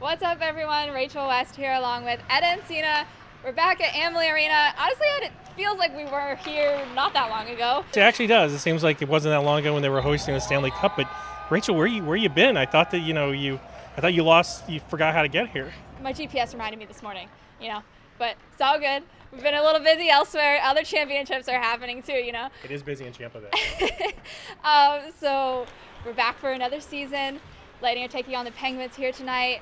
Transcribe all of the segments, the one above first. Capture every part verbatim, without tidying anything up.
What's up, everyone? Rachel West here along with Ed Encina. We're back at Amalie Arena. Honestly, it feels like we were here not that long ago. It actually does. It seems like it wasn't that long ago when they were hosting the Stanley Cup. But Rachel, where you where you been? I thought that you know you, I thought you lost. You forgot how to get here. My G P S reminded me this morning. You know, but it's all good. We've been a little busy elsewhere. Other championships are happening too. You know. It is busy in Tampa Bay. um, so we're back for another season. Lightning are taking on the Penguins here tonight.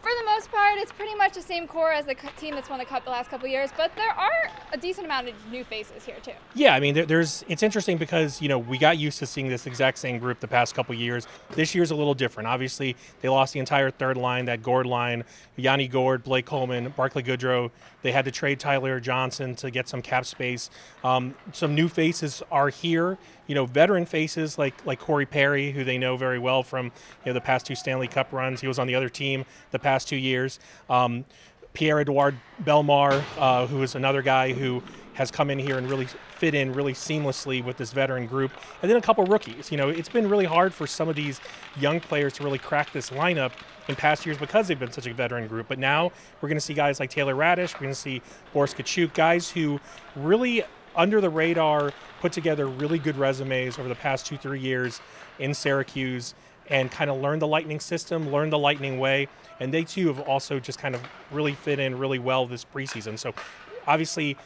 For the most part, it's pretty much the same core as the team that's won the Cup the last couple of years, but there are a decent amount of new faces here too. Yeah, I mean, there, there's it's interesting because, you know, we got used to seeing this exact same group the past couple of years. This year's a little different. Obviously, they lost the entire third line, that Gord line, Yanni Gord, Blake Coleman, Barkley Goodrow. They had to trade Tyler Johnson to get some cap space. Um, some new faces are here. You know, veteran faces like like Corey Perry, who they know very well from, you know, the past two Stanley Cup runs. He was on the other team the past two years. Um, Pierre-Edouard Belmar, uh, who is another guy who has come in here and really fit in really seamlessly with this veteran group, and then a couple rookies. You know, it's been really hard for some of these young players to really crack this lineup in past years because they've been such a veteran group. But now we're going to see guys like Taylor Radish, we're going to see Boris Kachuk, guys who really under the radar put together really good resumes over the past two, three years in Syracuse, and kind of learn the Lightning system, learn the Lightning way. And they, too, have also just kind of really fit in really well this preseason. So, obviously,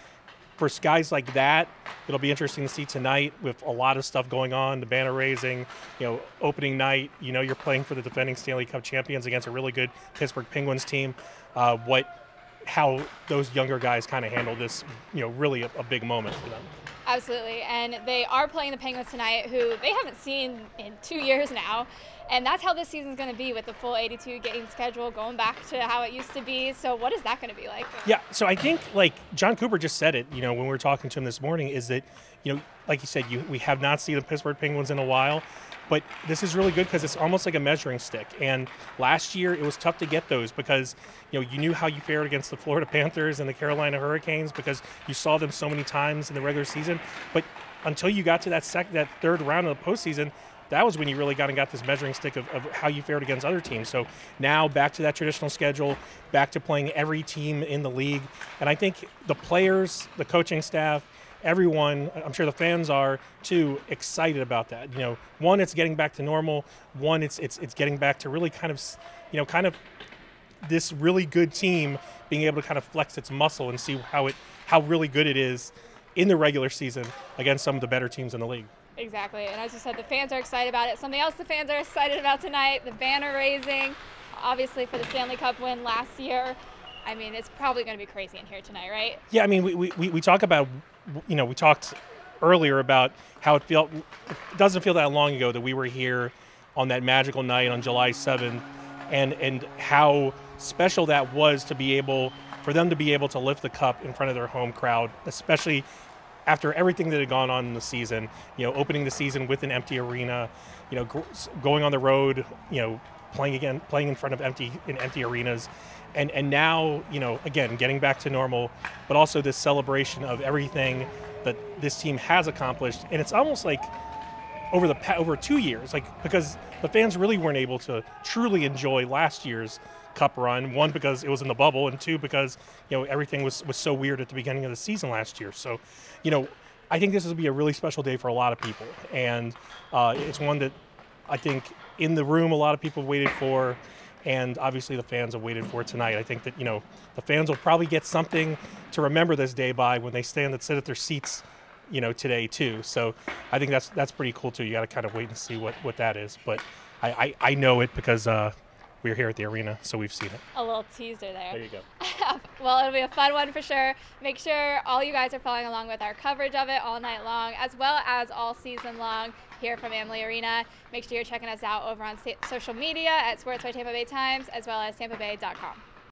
for guys like that, it'll be interesting to see tonight with a lot of stuff going on, the banner raising, you know, opening night. You know, you're playing for the defending Stanley Cup champions against a really good Pittsburgh Penguins team. Uh, what, how those younger guys kind of handle this, you know, really a, a big moment for them. Absolutely, and they are playing the Penguins tonight, who they haven't seen in two years now, and that's how this season's going to be with the full eighty-two game schedule going back to how it used to be. So what is that going to be like? Yeah, so I think, like, John Cooper just said it, you know, when we were talking to him this morning, is that, you know, like you said, you, we have not seen the Pittsburgh Penguins in a while, but this is really good because it's almost like a measuring stick. And last year it was tough to get those because, you know, you knew how you fared against the Florida Panthers and the Carolina Hurricanes because you saw them so many times in the regular season. But until you got to that second, that third round of the postseason, that was when you really got and got this measuring stick of, of how you fared against other teams. So now back to that traditional schedule, back to playing every team in the league. And I think the players, the coaching staff, everyone, I'm sure the fans are too, excited about that. You know, one, it's getting back to normal. One, it's it's it's getting back to really kind of, you know, kind of this really good team being able to kind of flex its muscle and see how it how really good it is in the regular season against some of the better teams in the league. Exactly, and as you said, the fans are excited about it. Something else the fans are excited about tonight, the banner raising, obviously for the Stanley Cup win last year. I mean, it's probably gonna be crazy in here tonight, right? Yeah, I mean, we, we, we talk about, you know, we talked earlier about how it felt, it doesn't feel that long ago that we were here on that magical night on July seventh, and, and how special that was to be able, for them to be able to lift the cup in front of their home crowd, especially after everything that had gone on in the season, you know, opening the season with an empty arena, you know, going on the road, you know, playing again, playing in front of empty in empty arenas, and and now, you know, again getting back to normal, but also this celebration of everything that this team has accomplished, and it's almost like over the over two years, like because the fans really weren't able to truly enjoy last year's Cup run, one because it was in the bubble, and two because, you know, everything was was so weird at the beginning of the season last year. So, you know, I think this will be a really special day for a lot of people, and uh, it's one that I think in the room a lot of people have waited for, and obviously the fans have waited for tonight. I think that, you know, the fans will probably get something to remember this day by when they stand and sit at their seats, you know, today too. So I think that's that's pretty cool too. You got to kind of wait and see what what that is, but I I, I know it because uh, we're here at the arena, so we've seen it. A little teaser there. There you go. Well, it'll be a fun one for sure. Make sure all you guys are following along with our coverage of it all night long, as well as all season long here from Amalie Arena. Make sure you're checking us out over on social media at Sports by Tampa Bay Times, as well as tampa bay dot com.